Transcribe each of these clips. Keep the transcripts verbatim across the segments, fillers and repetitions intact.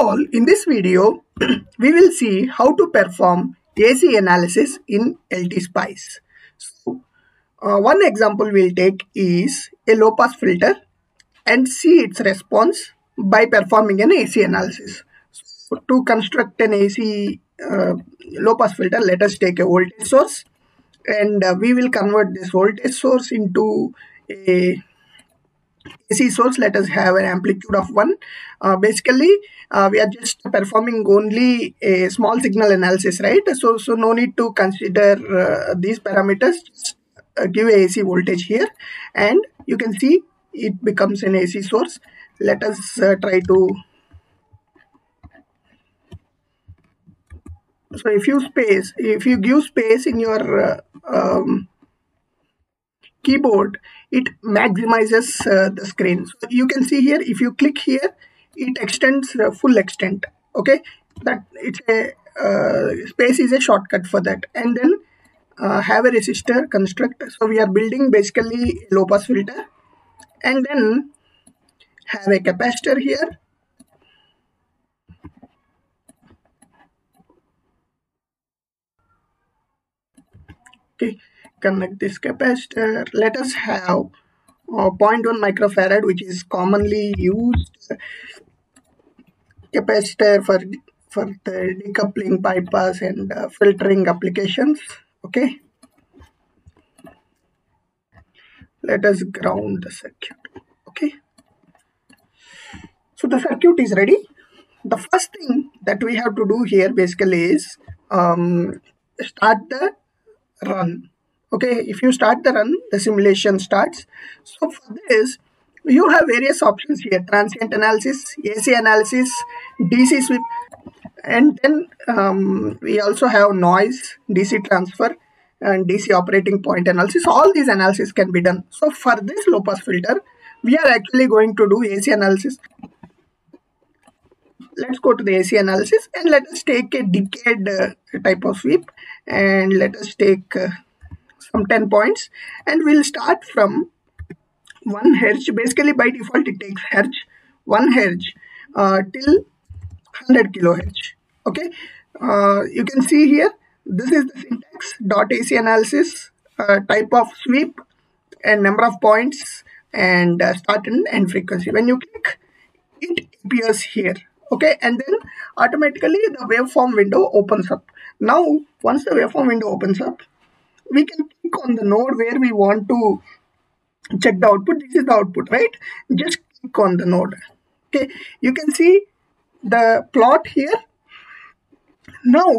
all, in this video, we will see how to perform A C analysis in LTSpice. So, uh, one example we'll take is a low-pass filter and see its response by performing an A C analysis. So, to construct an A C uh, low-pass filter, let us take a voltage source and uh, we will convert this voltage source into a A C source. Let us have an amplitude of one. Uh, basically, uh, we are just performing only a small signal analysis, right? So, so no need to consider uh, these parameters. Just, uh, give A C voltage here, and you can see it becomes an A C source. Let us uh, try to. So, if you space, if you give space in your uh, um, keyboard, it maximizes uh, the screen. So you can see here, if you click here, it extends uh, full extent. Okay, that it's a uh, space is a shortcut for that. And then uh, have a resistor construct. So we are building basically low pass filter, and then have a capacitor here. Okay. Connect this capacitor. Let us have uh, zero point one microfarad, which is commonly used capacitor for for the decoupling, bypass, and uh, filtering applications. Okay, let us ground the circuit. Okay, so the circuit is ready. The first thing that we have to do here basically is um, start the run. Okay, if you start the run, the simulation starts. So for this, you have various options here: transient analysis, A C analysis, D C sweep, and then um, we also have noise, D C transfer, and D C operating point analysis. All these analysis can be done. So for this low pass filter, we are actually going to do A C analysis. Let's go to the A C analysis and let us take a decayed uh, type of sweep, and let us take uh, some ten points, and we'll start from one hertz. Basically, by default it takes hertz, one hertz uh, till one hundred kilohertz. Okay, uh, you can see here, this is the syntax: dot A C analysis, uh, type of sweep, and number of points, and uh, start and end frequency. When you click, it appears here. Okay, and then automatically the waveform window opens up. Now, once the waveform window opens up, we can click on the node where we want to check the output. This is the output, right? Just click on the node. Okay, you can see the plot here. Now,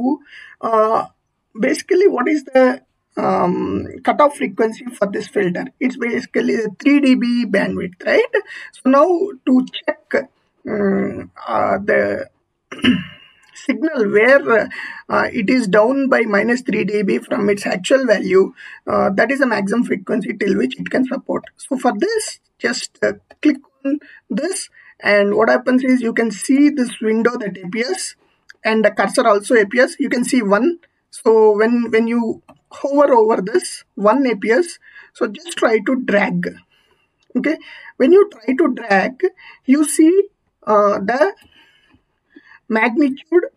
uh, basically, what is the um, cutoff frequency for this filter? It's basically three D B bandwidth, right? So now to check um, uh, the signal where uh, it is down by minus three D B from its actual value, uh, that is the maximum frequency till which it can support. So for this, just uh, click on this, and what happens is you can see this window that appears, and the cursor also appears. You can see one. So when when you hover over this, one appears. So just try to drag. Okay, when you try to drag, you see uh, the magnitude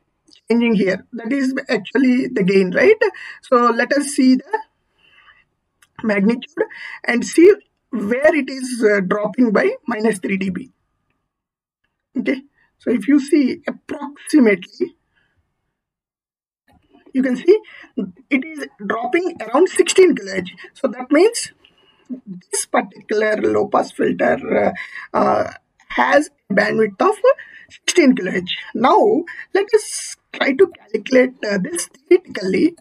changing here. That is actually the gain, right? So let us see the magnitude and see where it is uh, dropping by minus three D B. Okay, so if you see approximately, you can see it is dropping around sixteen kilohertz. So that means this particular low pass filter uh, uh, has a bandwidth of sixteen kilohertz. Now, let us try to calculate uh, this theoretically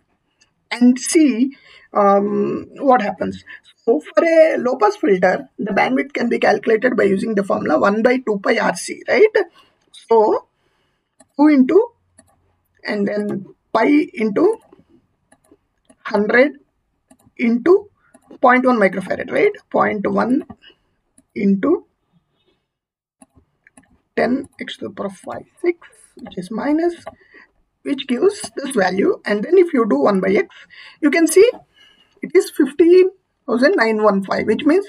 and see um, what happens. So, for a low pass filter, the bandwidth can be calculated by using the formula one by two pi R C, right? So, two into and then pi into one hundred into zero point one microfarad, right? zero point one into ten x to the power of five, six, which is minus, which gives this value. And then if you do one by x, you can see it is fifteen thousand nine hundred fifteen, which means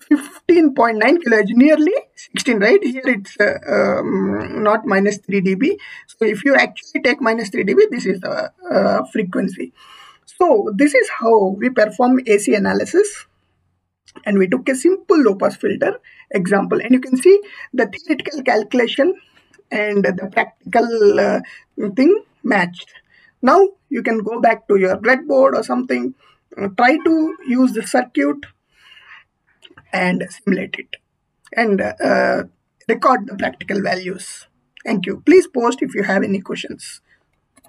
fifteen point nine kilohertz, nearly sixteen, right? Here it's uh, um, not minus three dB. So if you actually take minus three dB, this is the uh, frequency. So this is how we perform A C analysis. And we took a simple low-pass filter example. And you can see the theoretical calculation and the practical uh, thing matched. Now you can go back to your breadboard or something, uh, try to use the circuit and simulate it, and uh, record the practical values. Thank you. Please post if you have any questions.